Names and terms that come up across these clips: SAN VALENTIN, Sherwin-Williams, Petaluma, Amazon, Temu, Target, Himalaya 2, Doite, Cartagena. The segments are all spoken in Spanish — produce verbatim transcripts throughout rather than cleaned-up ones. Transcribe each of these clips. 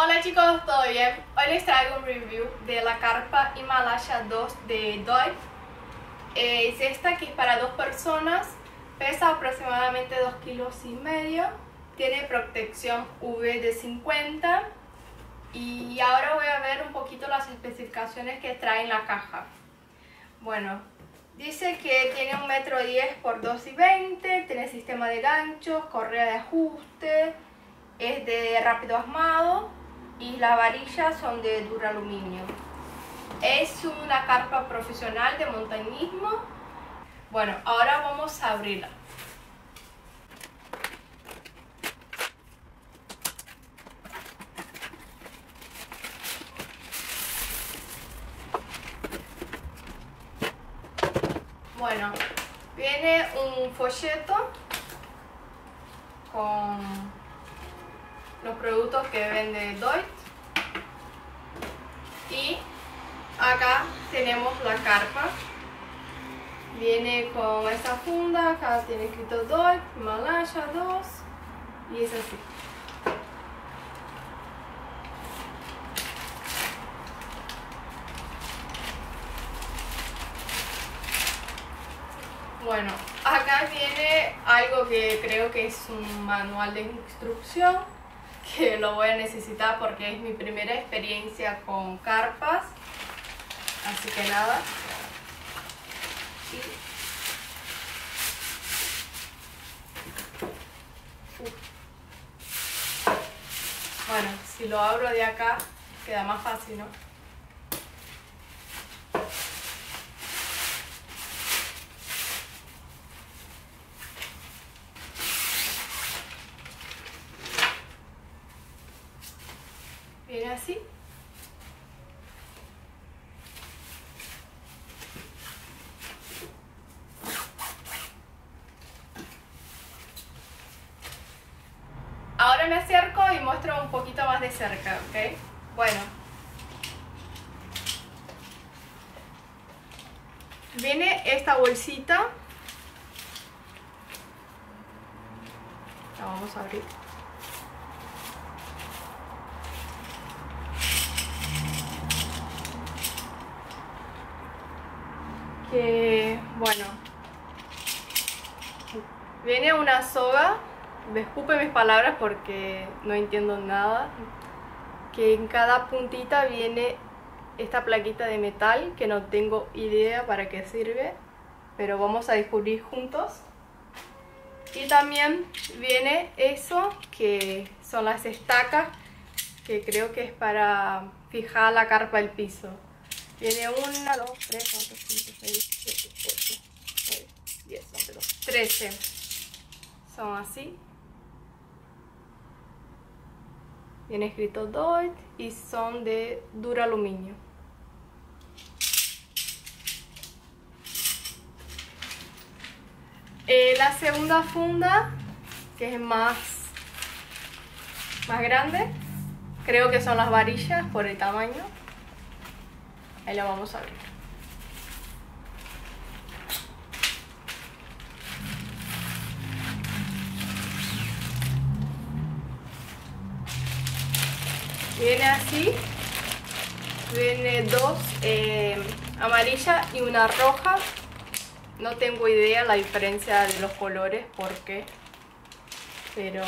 Hola chicos, todo bien. Hoy les traigo un review de la carpa Himalaya dos de Doite. Es esta que es para dos personas, pesa aproximadamente dos kilos y medio, tiene protección U V de cincuenta y ahora voy a ver un poquito las especificaciones que trae en la caja. Bueno, dice que tiene un metro diez por dos y veinte, tiene sistema de ganchos, correa de ajuste, es de rápido ahumado y las varillas son de duraluminio. Es una carpa profesional de montañismo. Bueno, ahora vamos a abrirla. Bueno, viene un folleto con los productos que vende Doite y acá tenemos la carpa. Viene con esta funda, acá tiene escrito Doite, Himalaya dos y es así. Bueno, acá viene algo que creo que es un manual de instrucción que lo voy a necesitar porque es mi primera experiencia con carpas. Así que nada. Bueno, si lo abro de acá queda más fácil, ¿no? Viene así. Ahora me acerco y muestro un poquito más de cerca, ¿ok? Bueno. Viene esta bolsita. La vamos a abrir. Que, bueno. Viene una soga. Disculpen mis palabras porque no entiendo nada. Que en cada puntita viene esta plaquita de metal que no tengo idea para qué sirve, pero vamos a descubrir juntos. Y también viene eso que son las estacas, que creo que es para fijar la carpa al piso. Viene una, dos, tres, cuatro, cinco, seis, siete, ocho, nueve, diez, once, doce, trece. Son así. Viene escrito Doite y son de duraluminio. Eh, la segunda funda, que es más, más grande, creo que son las varillas por el tamaño. Ahí la vamos a abrir. Viene así, viene dos eh, amarillas y una roja. No tengo idea la diferencia de los colores porque, pero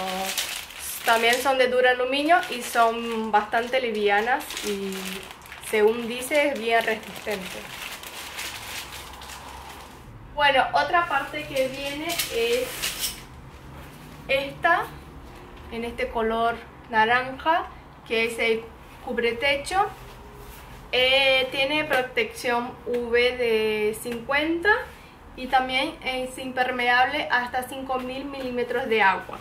también son de duro aluminio y son bastante livianas y según dice es bien resistente. Bueno, otra parte que viene es esta, en este color naranja, que es el cubretecho. Eh, tiene protección U V de cincuenta y también es impermeable hasta cinco mil milímetros de agua.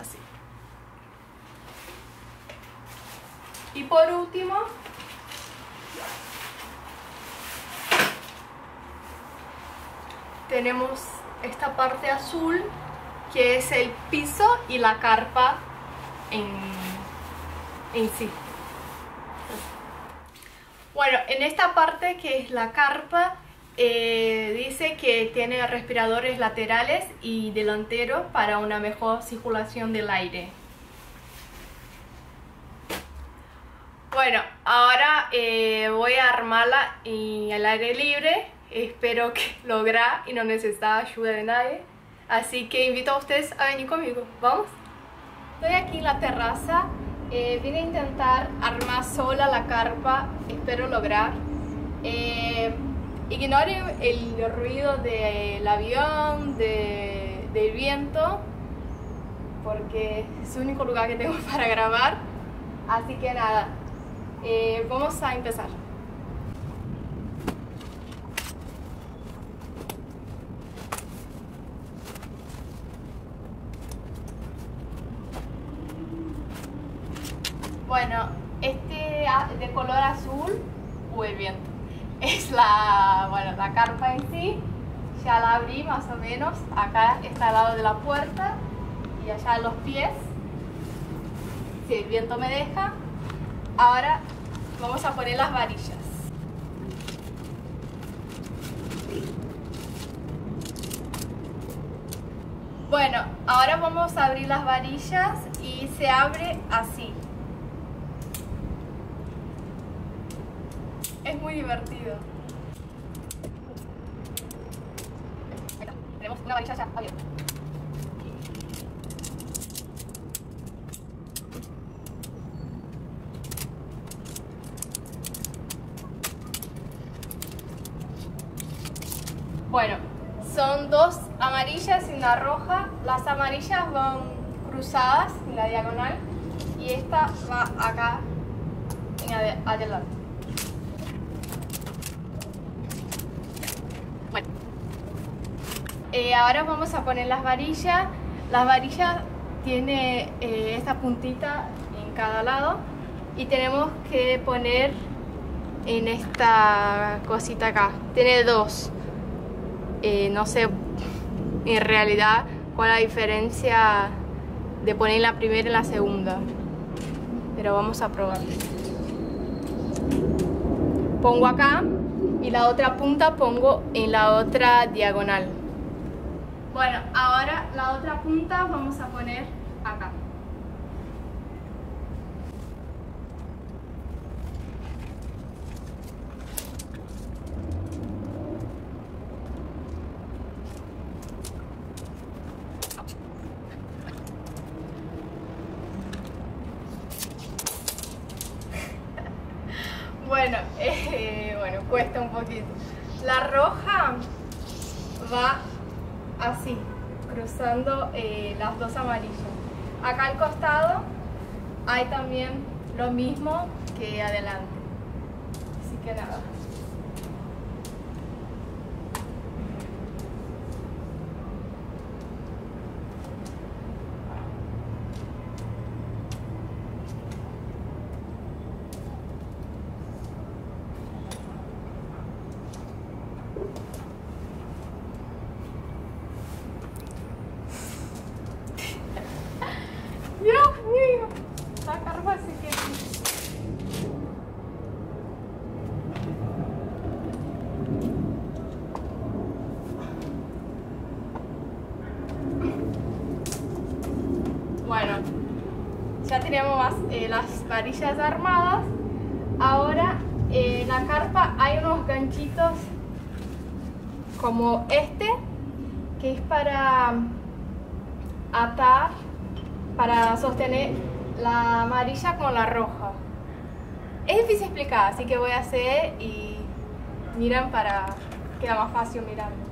Así. Y por último, tenemos esta parte azul que es el piso y la carpa en en sí. Bueno, en esta parte que es la carpa, eh, dice que tiene respiradores laterales y delanteros para una mejor circulación del aire. Bueno, ahora eh, voy a armarla y al aire libre. Espero que lograr y no necesita ayuda de nadie. Así que invito a ustedes a venir conmigo. ¿Vamos? Estoy aquí en la terraza. Eh, vine a intentar armar sola la carpa. Espero lograr. Eh, Ignoren el ruido del avión, de, del viento, porque es el único lugar que tengo para grabar. Así que nada, eh, vamos a empezar. Bueno, este de color azul o el viento es la, bueno, la carpa en sí. Ya la abrí más o menos. Acá está al lado de la puerta y allá a los pies, si el viento me deja. Ahora vamos a poner las varillas. Bueno, ahora vamos a abrir las varillas y se abre así. Es muy divertido. Tenemos una varilla ya abierta. Bueno, son dos amarillas y una roja. Las amarillas van cruzadas en la diagonal y esta va acá en adelante. Bueno, eh, ahora vamos a poner las varillas. Las varillas tienen eh, esta puntita en cada lado y tenemos que poner en esta cosita acá. Tiene dos. Eh, no sé en realidad cuál es la diferencia de poner la primera y la segunda, pero vamos a probar. Pongo acá y la otra punta pongo en la otra diagonal. Bueno, ahora la otra punta vamos a poner acá. Bueno, eh, bueno, cuesta un poquito. La roja va así, cruzando eh, las dos amarillas. Acá al costado hay también lo mismo que adelante. Así que nada. Bueno, ya tenemos más, eh, las varillas armadas. Ahora eh, en la carpa hay unos ganchitos como este, que es para atar, para sostener la amarilla con la roja. Es difícil explicar, así que voy a hacer y miran para que quede más fácil mirando.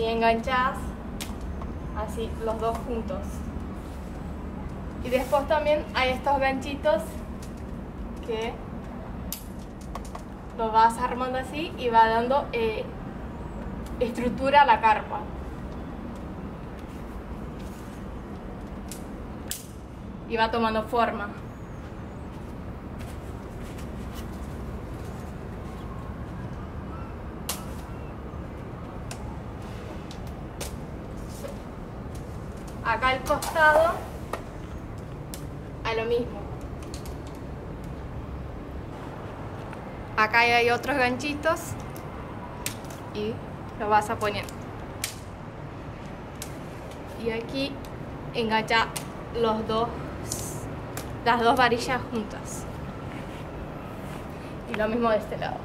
Y enganchás así los dos juntos. Y después también hay estos ganchitos que lo vas armando así y va dando eh, estructura a la carpa. Y va tomando forma. Acá al costado hay lo mismo. Acá hay otros ganchitos y lo vas a poner. y aquí engancha los dos, las dos varillas juntas. Y lo mismo de este lado.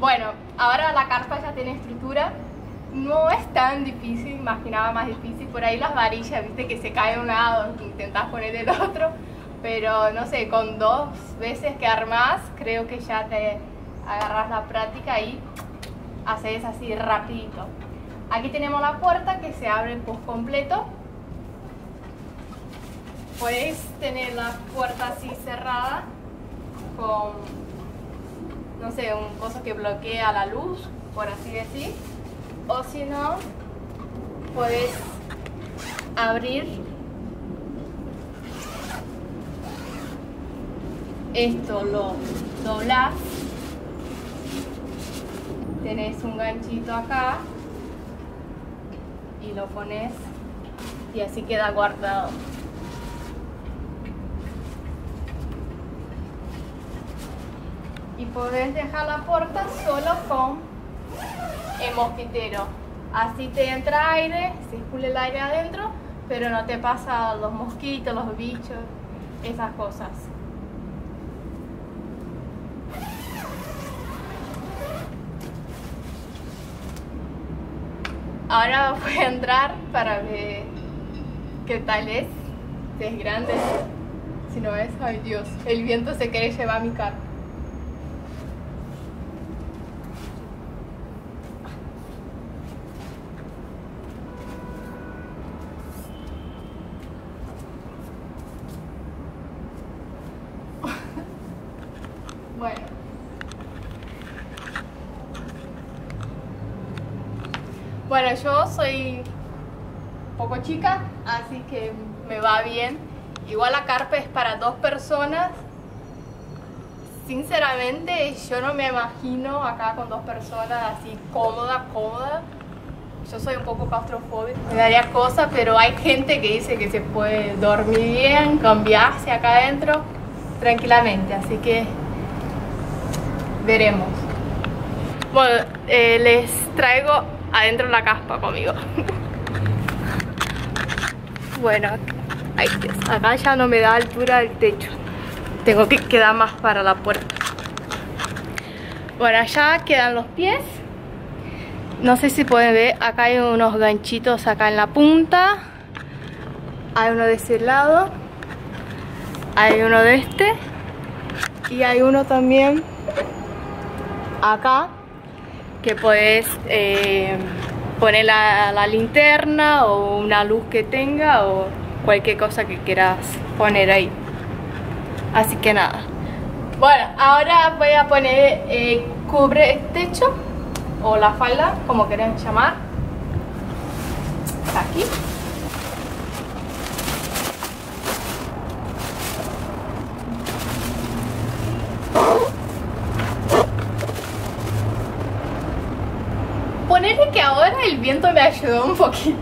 Bueno, ahora la carpa ya tiene estructura. No es tan difícil, imaginaba más difícil. Por ahí las varillas, viste que se cae de un lado, intentás poner del otro. Pero no sé, con dos veces que armás, creo que ya te agarras la práctica y haces así rapidito. Aquí tenemos la puerta que se abre por completo. Puedes tener la puerta así cerrada con, no sé, un coso que bloquea la luz, por así decir. O si no, puedes abrir esto, lo doblás, tenés un ganchito acá y lo pones y así queda guardado. Y podés dejar la puerta solo con el mosquitero, así te entra aire, circula el aire adentro, pero no te pasa los mosquitos, los bichos, esas cosas. Ahora voy a entrar para ver qué tal es, si es grande, si no es, ay Dios, el viento se quiere llevar mi carpa. Bueno. Bueno, yo soy poco chica, así que me va bien. Igual la carpa es para dos personas. Sinceramente, yo no me imagino acá con dos personas así cómoda, cómoda. Yo soy un poco claustrofóbica. Me daría cosa, pero hay gente que dice que se puede dormir bien, cambiarse acá adentro tranquilamente. Así que veremos. Bueno, eh, les traigo adentro la caspa conmigo. Bueno, acá ya no me da altura el techo. Tengo que quedar más para la puerta. Bueno, allá quedan los pies. No sé si pueden ver, acá hay unos ganchitos acá en la punta. Hay uno de ese lado. Hay uno de este. Y hay uno también acá, que puedes eh, poner la, la linterna o una luz que tenga o cualquier cosa que quieras poner ahí. Así que nada. Bueno, ahora voy a poner eh, cubre el techo o la falda, como quieran llamar. Aquí. Que ahora el viento me ayudó un poquito.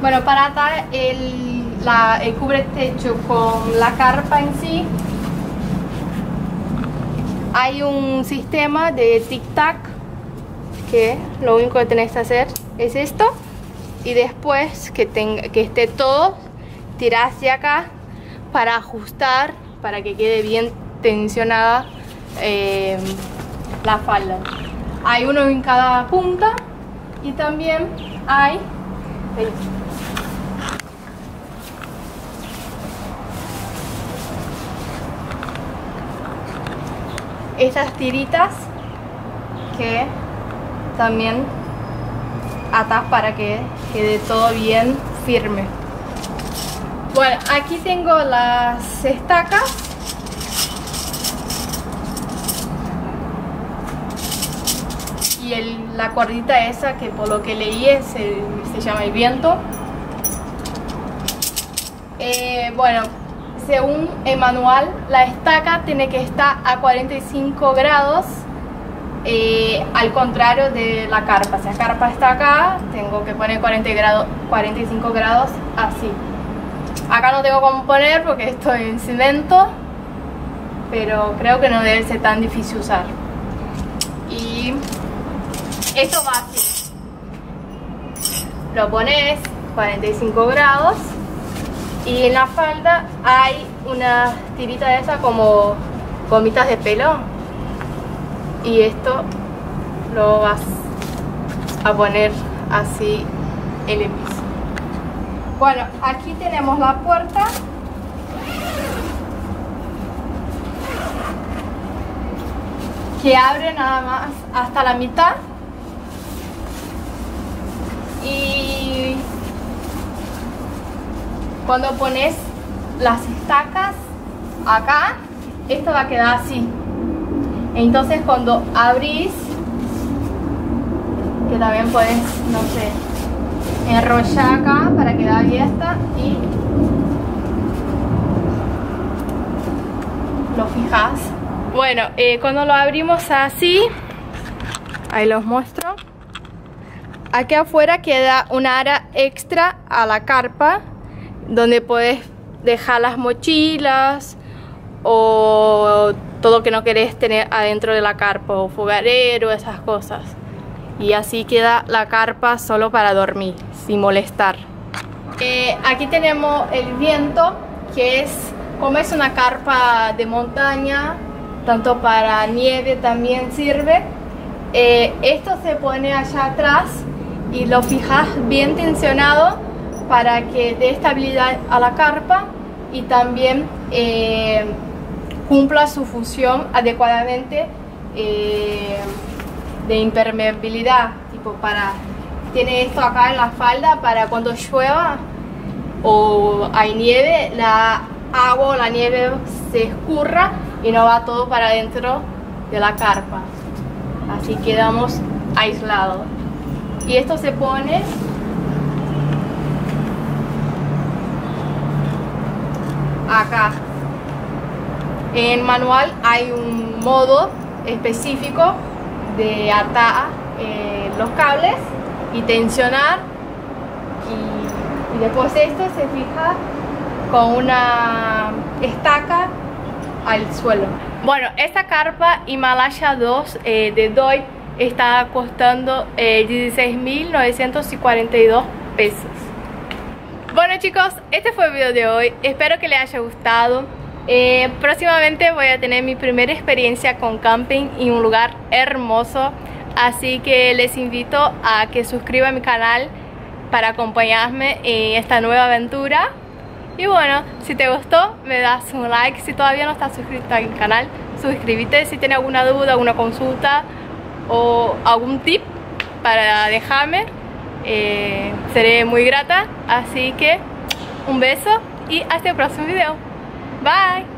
Bueno, para atar el, la, el cubre techo con la carpa en sí, hay un sistema de tic-tac que lo único que tenés que hacer es esto. Y después que, tenga, que esté todo, tirás hacia acá para ajustar, para que quede bien tensionada eh, la falda. Hay uno en cada punta y también hay... Ahí. Estas tiritas que también atas para que quede todo bien firme. Bueno, aquí tengo las estacas. Y el, la cuerdita esa que por lo que leí es el, se llama el viento. Eh, bueno, según el manual, la estaca tiene que estar a cuarenta y cinco grados, eh, al contrario de la carpa. Si la carpa está acá, tengo que poner cuarenta grados, cuarenta y cinco grados así. Acá no tengo cómo poner porque estoy en cemento, pero creo que no debe ser tan difícil usar. Y esto va así. Lo pones cuarenta y cinco grados. Y en la falda hay una tirita de esas como gomitas de pelo. Y esto lo vas a poner así en el piso. Bueno, aquí tenemos la puerta. Que abre nada más hasta la mitad. Y cuando pones las estacas acá, esto va a quedar así. Entonces cuando abrís, que también puedes, no sé, enrollar acá para quedar abierta y lo fijas. Bueno, eh, cuando lo abrimos así, ahí los muestro. Aquí afuera queda una área extra a la carpa, donde puedes dejar las mochilas o todo lo que no querés tener adentro de la carpa, o fogarero, esas cosas. Y así queda la carpa solo para dormir, sin molestar. Eh, aquí tenemos el viento, que es como es una carpa de montaña, tanto para nieve también sirve. Eh, esto se pone allá atrás y lo fijas bien tensionado para que dé estabilidad a la carpa y también eh, cumpla su función adecuadamente, eh, de impermeabilidad, tipo para, tiene esto acá en la falda para cuando llueva o hay nieve, la agua o la nieve se escurra y no va todo para adentro de la carpa, así quedamos aislados. Y esto se pone acá. En el manual hay un modo específico de atar eh, los cables y tensionar, y, y después esto se fija con una estaca al suelo. Bueno, esta carpa Himalaya dos eh, de Doite está costando eh, dieciséis mil novecientos cuarenta y dos pesos. Bueno chicos, este fue el video de hoy, espero que les haya gustado. Eh, próximamente voy a tener mi primera experiencia con camping en un lugar hermoso, así que les invito a que suscriban mi canal para acompañarme en esta nueva aventura. Y bueno, si te gustó me das un like, si todavía no estás suscrito al canal, suscríbete. Si tienes alguna duda, alguna consulta o algún tip para dejarme, Eh, seré muy grata, así que un beso y hasta el próximo video. Bye.